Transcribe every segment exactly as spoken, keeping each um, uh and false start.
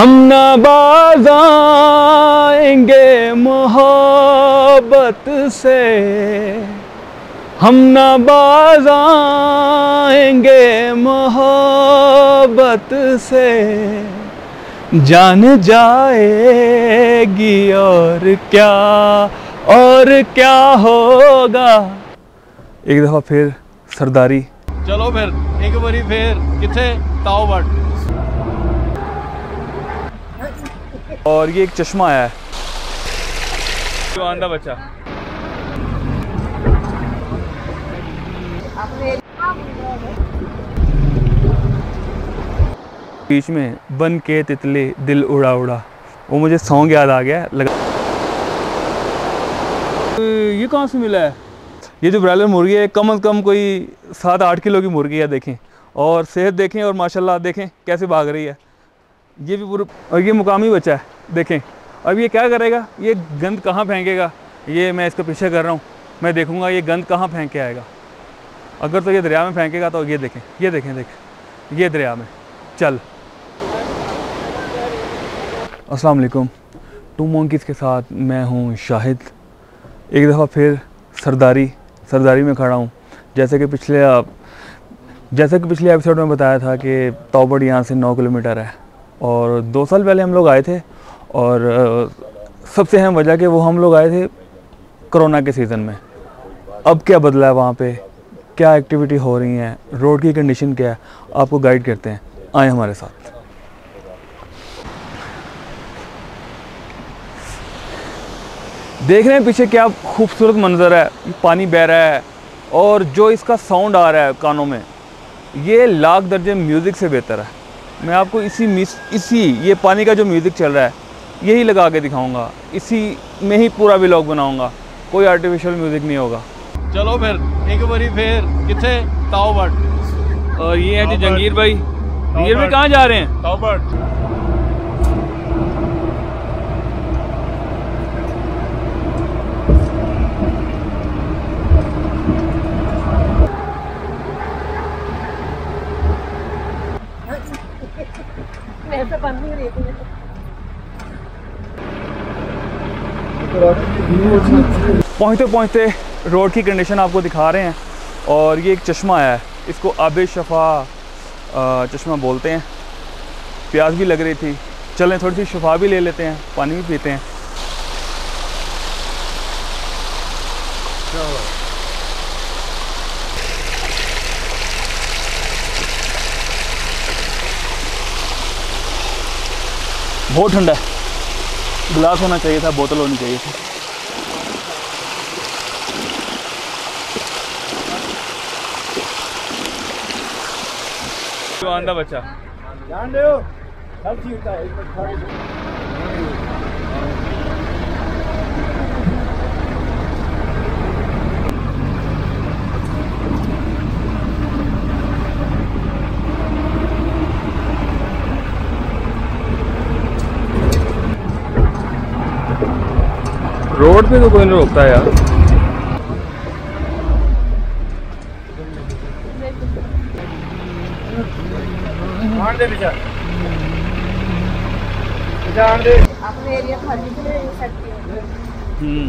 हम ना बाज आएंगे मोहब्बत से, हम ना बाज आएंगे मोहब्बत से, जान जाएगी और क्या और क्या होगा। एक दफ़ा फिर सरदारी, चलो फिर एक बारी फिर किथे ताओबट। और ये एक चश्मा आया है जो आंधा बच्चा। बीच में बन के तितले दिल उड़ा उड़ा, वो मुझे सॉन्ग याद आ गया लगा। ये कहाँ से मिला है? ये जो ब्रायलर मुर्गी है कम से कम कोई सात आठ किलो की मुर्गी है। देखें और सेहत देखें और माशाल्लाह देखें कैसे भाग रही है। ये भी पूरा, और ये मुकामी बच्चा है देखें। अब ये क्या करेगा, ये गंद कहाँ फेंकेगा, ये मैं इसका पीछे कर रहा हूँ, मैं देखूँगा ये गंद कहाँ फेंक के आएगा। अगर तो ये दरिया में फेंकेगा तो ये देखें ये देखें देखें ये दरिया में। चल, अस्सलाम वालेकुम, टू मोंकीज़ के साथ मैं हूँ शाहिद। एक दफ़ा फिर सरदारी सरदारी में खड़ा हूँ। जैसे कि पिछले जैसे कि पिछले एपिसोड में बताया था कि ताओबट यहाँ से नौ किलोमीटर है और दो साल पहले हम लोग आए थे। और सबसे अहम वजह कि वो हम लोग आए थे कोरोना के सीज़न में। अब क्या बदला है वहाँ पे, क्या एक्टिविटी हो रही हैं, रोड की कंडीशन क्या है, आपको गाइड करते हैं, आए हमारे साथ। देख रहे हैं पीछे क्या खूबसूरत मंजर है, पानी बह रहा है और जो इसका साउंड आ रहा है कानों में, ये लाख दर्जे म्यूज़िक से बेहतर है। मैं आपको इसी मिस इसी ये पानी का जो म्यूज़िक चल रहा है यही लगा के दिखाऊंगा, इसी में ही पूरा व्लॉग बनाऊंगा, कोई आर्टिफिशियल म्यूज़िक नहीं होगा। चलो फिर एक बारी फिर किथे ताओबट। और ये है जी जंगीर भाई। जंगीर भाई कहाँ जा रहे हैं? ताओबट। पहुँचते पहुँचते रोड की कंडीशन आपको दिखा रहे हैं। और ये एक चश्मा आया है, इसको आबे शफा चश्मा बोलते हैं। प्यास भी लग रही थी, चलें थोड़ी सी शफा भी ले लेते हैं, पानी भी पीते हैं। बहुत ठंडा है, गिलास होना चाहिए था, बोतल होनी चाहिए थी। आंधा बच्चा जान दो, सब ठीक होता रोड पे तो कोई नहीं रोकता यार। दे बेटा, दे। अपने एरिया हम्म।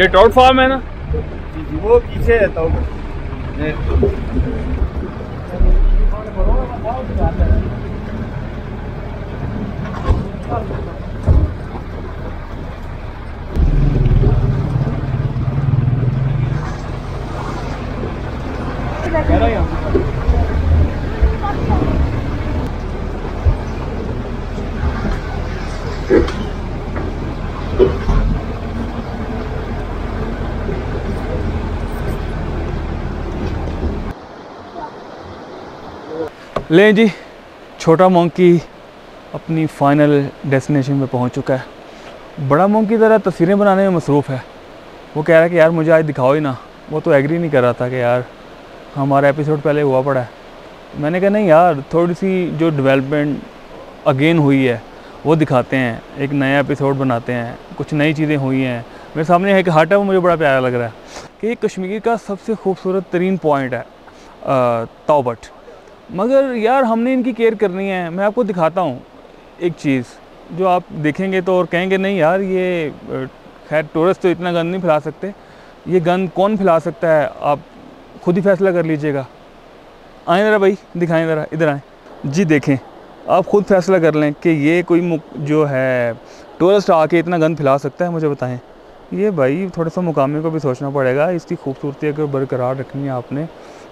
ये टॉट फार्म है ना, वो पीछे रहता हूँ। लें जी, छोटा मोंकी अपनी फ़ाइनल डेस्टिनेशन पे पहुंच चुका है। बड़ा मोंकी ज़रा तस्वीरें बनाने में मसरूफ़ है। वो कह रहा है कि यार मुझे आज दिखाओ ही ना। वो तो एग्री नहीं कर रहा था कि यार हमारा एपिसोड पहले हुआ पड़ा है। मैंने कहा नहीं यार, थोड़ी सी जो डेवलपमेंट अगेन हुई है वो दिखाते हैं, एक नया एपिसोड बनाते हैं, कुछ नई चीज़ें हुई हैं। मेरे सामने एक हाट है, वो मुझे बड़ा प्यारा लग रहा है। कि कश्मीर का सबसे खूबसूरत तरीन पॉइंट है ताओबट, मगर यार हमने इनकी केयर करनी है। मैं आपको दिखाता हूँ एक चीज़ जो आप देखेंगे तो और कहेंगे नहीं यार ये खैर टूरिस्ट तो इतना गंद नहीं फैला सकते, ये गंद कौन फैला सकता है, आप खुद ही फैसला कर लीजिएगा। आएँ ज़रा भाई दिखाएँ ज़रा, इधर आएँ जी, देखें आप खुद फैसला कर लें कि ये कोई जो है टूरिस्ट आके इतना गंद फैला सकता है, मुझे बताएँ। ये भाई थोड़ा सा मुकामी को भी सोचना पड़ेगा, इसकी खूबसूरती अगर बरकरार रखनी है आपने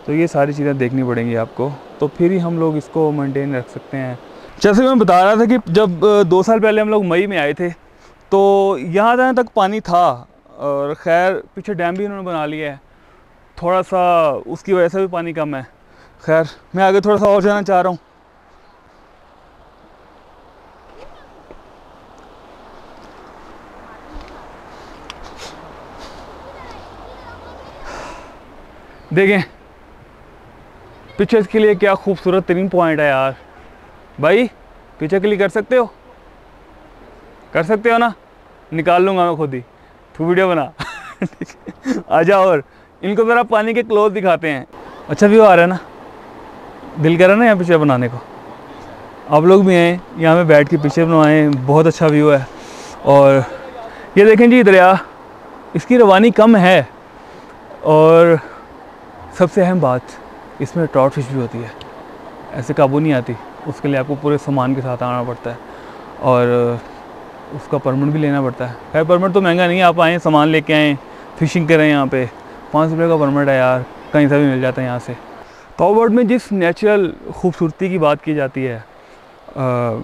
तो ये सारी चीज़ें देखनी पड़ेंगी आपको, तो फिर ही हम लोग इसको मेंटेन रख सकते हैं। जैसे मैं बता रहा था कि जब दो साल पहले हम लोग मई में आए थे तो यहाँ जहाँ तक पानी था, और खैर पीछे डैम भी इन्होंने बना लिया है, थोड़ा सा उसकी वजह से भी पानी कम है। खैर मैं आगे थोड़ा सा और जाना चाह रहा हूँ। देखें पीछे इसके लिए क्या खूबसूरत तरीन पॉइंट है यार। भाई पीछे के लिए कर सकते हो, कर सकते हो ना, निकाल लूँगा मैं खुद ही, तू वीडियो बना आजा। और इनको ज़रा पानी के क्लोज दिखाते हैं, अच्छा व्यू आ रहा है ना, दिल कर रहा है ना यहाँ पीछे बनाने को। आप लोग भी आए यहाँ पे बैठ के पीछे बनवाएँ, बहुत अच्छा व्यू है। और ये देखें जी दरिया, इसकी रवानी कम है, और सबसे अहम बात इसमें ट्रॉट फिश भी होती है, ऐसे काबू नहीं आती, उसके लिए आपको पूरे सामान के साथ आना पड़ता है और उसका परमिट भी लेना पड़ता है। खैर परमिट तो महंगा नहीं है, आप आएँ सामान लेके आएँ, फिशिंग करें, यहाँ पे पाँच रुपये का परमिट है यार, कहीं से भी मिल जाता है यहाँ से। ताओबट में जिस नेचुरल खूबसूरती की बात की जाती है, आ,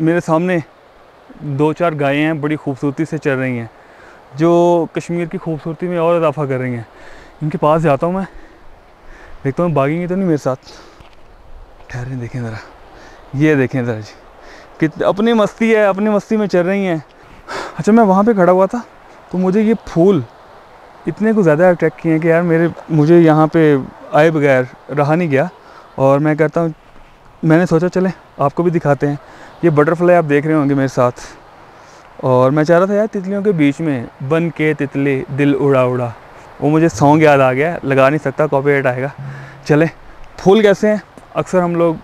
मेरे सामने दो चार गायें हैं बड़ी खूबसूरती से चल रही हैं जो कश्मीर की खूबसूरती में और इजाफा कर रही हैं। इनके पास जाता हूँ मैं, देखता हूँ भागेंगे तो नहीं मेरे साथ। ठहरें देखें ज़रा, ये देखें ज़रा जी कि अपनी मस्ती है, अपनी मस्ती में चल रही हैं। अच्छा मैं वहाँ पे खड़ा हुआ था तो मुझे ये फूल इतने को ज़्यादा अट्रैक्ट किए हैं कि यार मेरे मुझे यहाँ पे आए बगैर रहा नहीं गया। और मैं कहता हूँ, मैंने सोचा चले आपको भी दिखाते हैं। ये बटरफ्लाई आप देख रहे होंगे मेरे साथ, और मैं चाह रहा था यार तितलियों के बीच में बन के तितली दिल उड़ा उड़ा, वो मुझे सॉन्ग याद आ गया, लगा नहीं सकता कॉपीराइट आएगा। चले फूल कैसे हैं, अक्सर हम लोग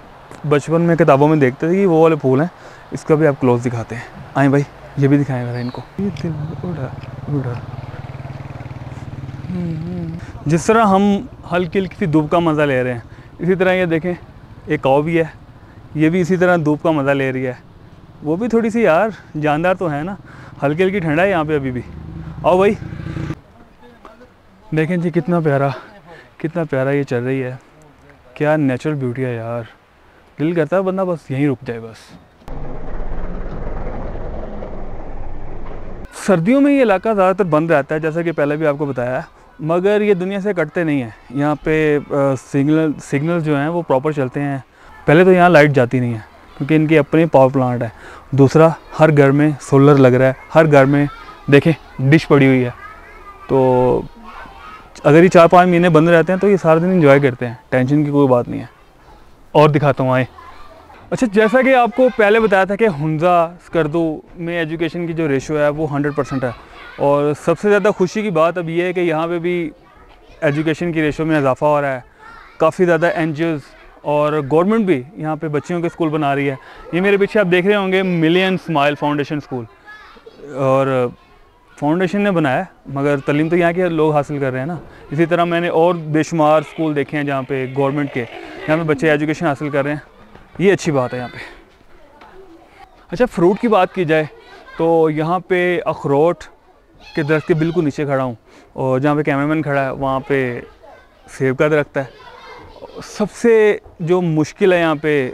बचपन में किताबों में देखते थे कि वो वाले फूल हैं, इसका भी आप क्लोज दिखाते हैं। आए भाई ये भी दिखाएं मेरा इनको। उड़ा, उड़ा। जिस तरह हम हल्की हल्की सी धूप का मज़ा ले रहे हैं, इसी तरह ये देखें एक काऊ भी है, ये भी इसी तरह धूप का मज़ा ले रही है, वो भी थोड़ी सी यार जानदार तो है ना, हल्की हल्की ठंडा है यहाँ पर अभी भी। आओ भाई देखें जी कितना प्यारा कितना प्यारा ये चल रही है, क्या नेचुरल ब्यूटी है यार, दिल करता है बंदा बस यहीं रुक जाए बस। सर्दियों में ये इलाका ज़्यादातर बंद रहता है जैसा कि पहले भी आपको बताया है, मगर ये दुनिया से कटते नहीं है। यहाँ पे सिग्नल सिग्नल जो हैं वो प्रॉपर चलते हैं। पहले तो यहाँ लाइट जाती नहीं है क्योंकि इनके अपने पावर प्लांट है, दूसरा हर घर में सोलर लग रहा है, हर घर में देखें डिश पड़ी हुई है, तो अगर ये चार पाँच महीने बंद रहते हैं तो ये सारा दिन एंजॉय करते हैं, टेंशन की कोई बात नहीं है। और दिखाता हूँ आए। अच्छा जैसा कि आपको पहले बताया था कि हुंजा स्कर्दू में एजुकेशन की जो रेशो है वो हंड्रेड परसेंट है, और सबसे ज़्यादा खुशी की बात अब ये है कि यहाँ पे भी एजुकेशन की रेशो में इजाफा हो रहा है। काफ़ी ज़्यादा एन जी ओज़ और गवर्नमेंट भी यहाँ पर बच्चियों के स्कूल बना रही है। ये मेरे पीछे आप देख रहे होंगे मिलियन स्माइल फाउंडेशन स्कूल, और फाउंडेशन ने बनाया मगर तलीम तो यहाँ के लोग हासिल कर रहे हैं ना। इसी तरह मैंने और बेशुमार स्कूल देखे हैं जहाँ पे गवर्नमेंट के, यहाँ पे बच्चे एजुकेशन हासिल कर रहे हैं, ये अच्छी बात है यहाँ पे। अच्छा फ्रूट की बात की जाए तो यहाँ पे अखरोट के दरख्त के बिल्कुल नीचे खड़ा हूँ, और जहाँ पे कैमरामैन खड़ा है वहाँ पे सेब का दरख्त है। सबसे जो मुश्किल है यहाँ पर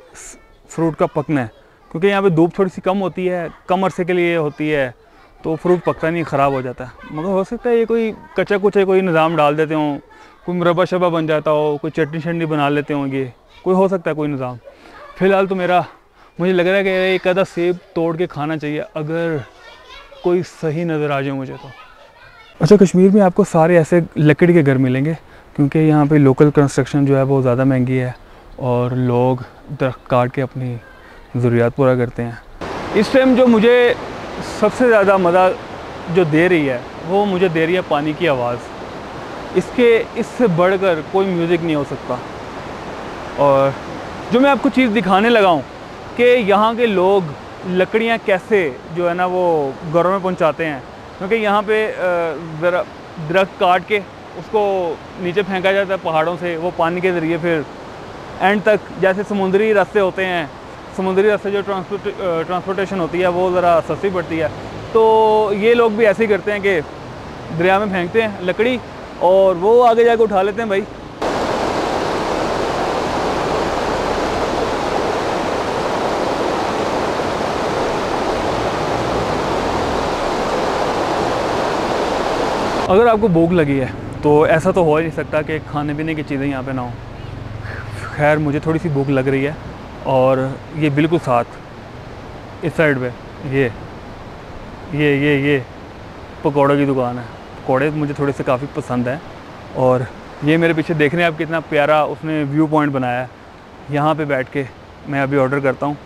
फ्रूट का पकना है, क्योंकि यहाँ पर धूप थोड़ी सी कम होती है, कम अरसे के लिए होती है तो फ्रूट पकता नहीं, ख़राब हो जाता है। मगर हो सकता है ये कोई कच्चा कुचा कोई निज़ाम डाल देते हों, कोई मुरबा शबा बन जाता हो, कोई चटनी शटनी बना लेते होंगे, कोई हो सकता है कोई निज़ाम। फ़िलहाल तो मेरा मुझे लग रहा है कि एक आधा सेब तोड़ के खाना चाहिए अगर कोई सही नज़र आ जाए मुझे तो। अच्छा कश्मीर में आपको सारे ऐसे लकड़ी के घर मिलेंगे क्योंकि यहाँ पर लोकल कंस्ट्रक्शन जो है वो ज़्यादा महंगी है, और लोग दरख्त काट के अपनी ज़रूरियात पूरा करते हैं। इस टाइम जो मुझे सबसे ज़्यादा मज़ा जो दे रही है वो मुझे दे रही है पानी की आवाज़। इसके इससे बढ़कर कोई म्यूज़िक नहीं हो सकता। और जो मैं आपको चीज़ दिखाने लगा हूँ कि यहाँ के लोग लकड़ियाँ कैसे जो है ना वो घरों में पहुँचाते हैं, क्योंकि यहाँ पे दरख्त काट के उसको नीचे फेंका जाता है पहाड़ों से, वो पानी के ज़रिए फिर एंड तक, जैसे समुद्री रास्ते होते हैं, समुद्री रास्ते जो ट्रांसपोर्ट ट्रांसपोर्टेशन होती है वो ज़रा सस्ती पड़ती है, तो ये लोग भी ऐसे ही करते हैं कि दरिया में फेंकते हैं लकड़ी और वो आगे जाके उठा लेते हैं। भाई अगर आपको भूख लगी है तो ऐसा तो हो ही नहीं सकता कि खाने पीने की चीज़ें यहाँ पे ना हो। खैर मुझे थोड़ी सी भूख लग रही है और ये बिल्कुल साथ इस साइड पे ये ये ये ये पकौड़ों की दुकान है। पकौड़े मुझे थोड़े से काफ़ी पसंद हैं और ये मेरे पीछे देख रहे हैं आप कितना प्यारा उसने व्यू पॉइंट बनाया है। यहाँ पे बैठ के मैं अभी ऑर्डर करता हूँ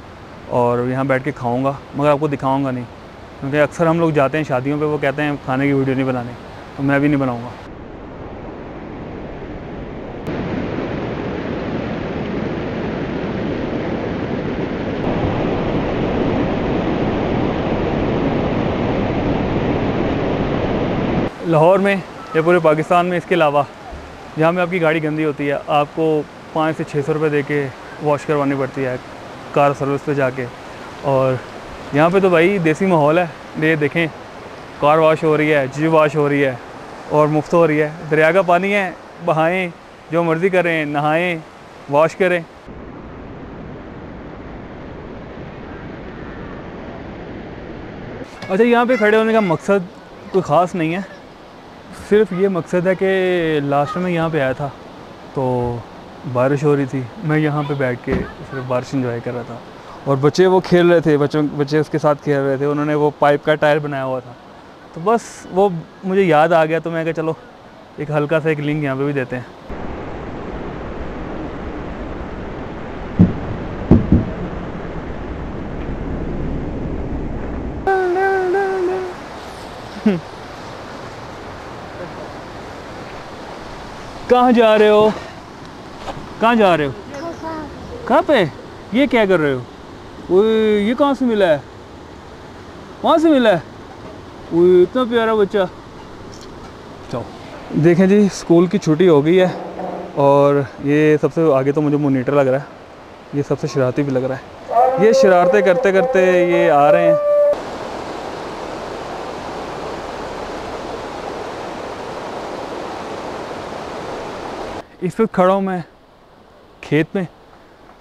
और यहाँ बैठ के खाऊँगा, मगर आपको दिखाऊँगा नहीं, क्योंकि अक्सर हम लोग जाते हैं शादियों पर, वो कहते हैं खाने की वीडियो नहीं बनानी, तो मैं भी नहीं बनाऊँगा। लाहौर में या पूरे पाकिस्तान में इसके अलावा जहाँ में आपकी गाड़ी गंदी होती है आपको पाँच से छः सौ रुपये दे के वॉश करवानी पड़ती है कार सर्विस पे जाके, और यहाँ पे तो भाई देसी माहौल है। ये देखें कार वॉश हो रही है, जी वॉश हो रही है और मुफ्त हो रही है। दरिया का पानी है, बहाएँ जो मर्ज़ी करें, नहाएँ, वॉश करें। अच्छा, यहाँ पे खड़े होने का मकसद कोई ख़ास नहीं है, सिर्फ ये मकसद है कि लास्ट में यहाँ पे आया था तो बारिश हो रही थी, मैं यहाँ पे बैठ के सिर्फ बारिश एंजॉय कर रहा था और बच्चे वो खेल रहे थे, बच्चों बच्चे उसके साथ खेल रहे थे, उन्होंने वो पाइप का टायर बनाया हुआ था, तो बस वो मुझे याद आ गया, तो मैं कहा चलो एक हल्का सा एक लिंक यहाँ पे भी देते हैं। कहाँ जा रहे हो? कहाँ जा रहे हो? कहाँ पे? ये क्या कर रहे हो? ओए ये कहाँ से मिला है? वहाँ से मिला है? ओए इतना प्यारा बच्चा। चलो देखें जी, स्कूल की छुट्टी हो गई है और ये सबसे आगे तो मुझे मोनीटर लग रहा है, ये सबसे शरारती भी लग रहा है, ये शरारतें करते करते ये आ रहे हैं। इस वक्त खड़ा हूँ मैं खेत में,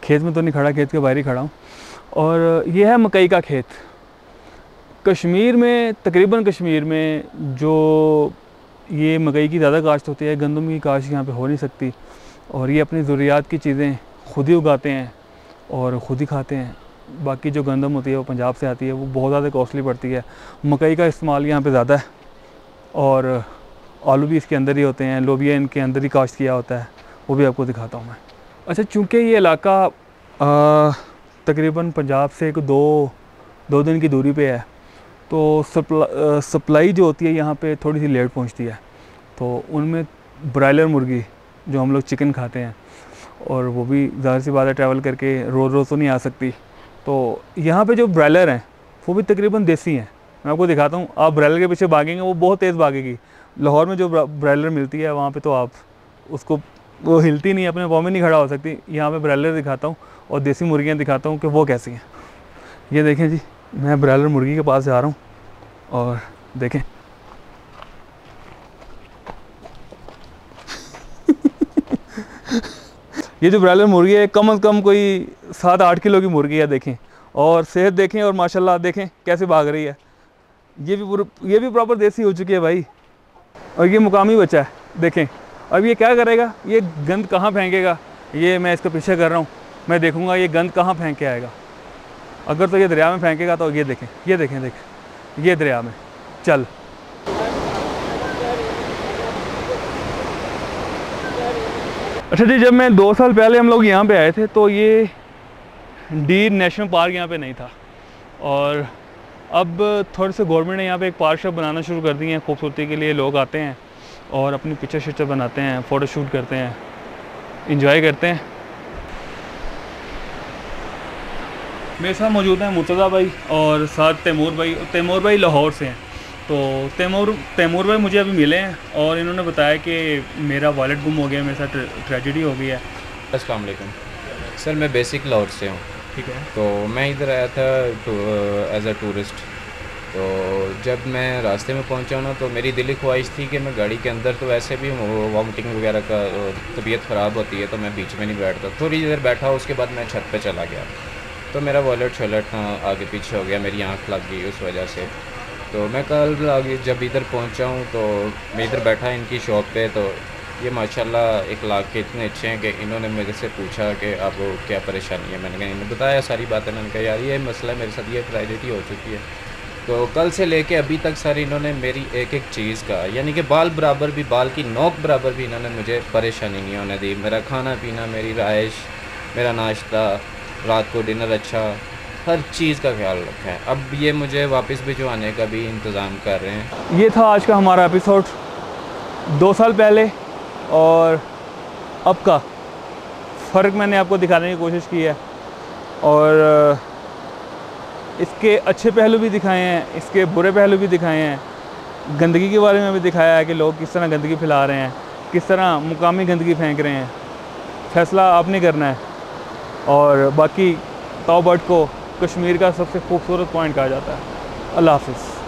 खेत में तो नहीं खड़ा, खेत के बाहर ही खड़ा हूँ, और ये है मकई का खेत। कश्मीर में, तकरीबन कश्मीर में जो ये मकई की ज़्यादा काश्त होती है, गंदम की काश्त यहाँ पे हो नहीं सकती, और ये अपनी ज़रूरियात की चीज़ें खुद ही उगाते हैं और ख़ुद ही खाते हैं। बाकी जो गंदम होती है वो पंजाब से आती है, वो बहुत ज़्यादा कॉस्टली पड़ती है। मकई का इस्तेमाल यहाँ पर ज़्यादा है और आलू भी इसके अंदर ही होते हैं, लोबिया इनके अंदर ही काश्त किया होता है, वो भी आपको दिखाता हूँ मैं। अच्छा, चूँकि ये इलाका तकरीबन पंजाब से एक दो दो दिन की दूरी पे है, तो सप्ला, सप्लाई जो होती है यहाँ पे थोड़ी सी लेट पहुँचती है, तो उनमें ब्रायलर मुर्गी जो हम लोग चिकन खाते हैं, और वो भी ज़्यादा सी बात ट्रैवल करके रोज़ रोज़ तो नहीं आ सकती, तो यहाँ पर जो ब्रायलर हैं वो भी तकरीबन देसी हैं। मैं आपको दिखाता हूँ, आप ब्रायलर के पीछे भागेंगे वो बहुत तेज़ भागेगी। लाहौर में जो ब्रायलर मिलती है वहाँ पे तो आप उसको, वो हिलती नहीं, अपने पाँव में नहीं खड़ा हो सकती। यहाँ पे ब्रायलर दिखाता हूँ और देसी मुर्गियाँ दिखाता हूँ कि वो कैसी हैं। ये देखें जी, मैं ब्रायलर मुर्गी के पास जा रहा हूँ और देखें ये जो ब्रायलर मुर्गी है कम अज़ कम कोई सात आठ किलो की मुर्गी है। देखें और सेहत देखें और माशाल्लाह देखें कैसे भाग रही है। ये भी पूरा ये भी प्रॉपर देसी हो चुकी है भाई। और ये मुकामी बच्चा है, देखें अब ये क्या करेगा, ये गंद कहाँ फेंकेगा। ये मैं इसका पीछे कर रहा हूँ, मैं देखूँगा ये गंद कहाँ फेंक के आएगा। अगर तो ये दरिया में फेंकेगा तो ये देखें ये देखें देखें ये दरिया में चल। अच्छा जी, जब मैं दो साल पहले हम लोग यहाँ पे आए थे तो ये डीर नेशनल पार्क यहाँ पे नहीं था, और अब थोड़े से गवर्नमेंट ने यहाँ पे एक पार्क शार्क बनाना शुरू कर दी है, खूबसूरती के लिए लोग आते हैं और अपनी पिक्चर शिक्चर बनाते हैं, फ़ोटो शूट करते हैं, इंजॉय करते हैं। मेरे साथ मौजूद हैं मुर्तज़ा भाई और साथ तैमूर भाई। तैमूर भाई लाहौर से हैं, तो तैमूर तैमूर भाई मुझे अभी मिले हैं और इन्होंने बताया कि मेरा वॉलेट गुम हो गया, मेरे साथ ट्रेजेडी हो गई है। अस्सलाम वालेकुम सर, मैं बेसिक लाहौर से हूँ। ठीक है, तो मैं इधर आया था एज अ टूरिस्ट। तो जब मैं रास्ते में पहुँचा ना, तो मेरी दिली ख्वाहिश थी कि मैं गाड़ी के अंदर, तो वैसे भी वॉमिटिंग वगैरह का तबीयत ख़राब होती है तो मैं बीच में नहीं बैठता। थोड़ी देर बैठा, उसके बाद मैं छत पे चला गया, तो मेरा वॉलेट शॉलेट आगे पीछे हो गया, मेरी आँख लग गई उस वजह से। तो मैं कल आगे जब इधर पहुँचा हूँ तो मैं इधर बैठा इनकी शॉप पे, तो ये माशाल्लाह एक लाख के इतने अच्छे हैं कि इन्होंने मेरे से पूछा कि आपको क्या परेशानी है। मैंने कहा, इन्होंने बताया सारी बातें। मैंने कहा यार ये मसला मेरे साथ, ये प्रायोरिटी हो चुकी है। तो कल से लेके अभी तक सारी इन्होंने मेरी एक एक चीज़ का, यानी कि बाल बराबर भी, बाल की नोक बराबर भी इन्होंने मुझे परेशानी नहीं होने दी। मेरा खाना पीना, मेरी रहाइश, मेरा नाश्ता, रात को डिनर, अच्छा हर चीज़ का ख्याल रखा है। अब ये मुझे वापस भिजवाने का भी इंतज़ाम कर रहे हैं। ये था आज का हमारा एपिसोड, दो साल पहले और अब का फ़र्क मैंने आपको दिखाने की कोशिश की है और इसके अच्छे पहलू भी दिखाए हैं, इसके बुरे पहलू भी दिखाए हैं। गंदगी के बारे में भी दिखाया है कि लोग किस तरह गंदगी फैला रहे हैं, किस तरह मुकामी गंदगी फेंक रहे हैं। फैसला आपने करना है। और बाकी तौबट को कश्मीर का सबसे खूबसूरत पॉइंट कहा जाता है। अल्लाह हाफ़िज़।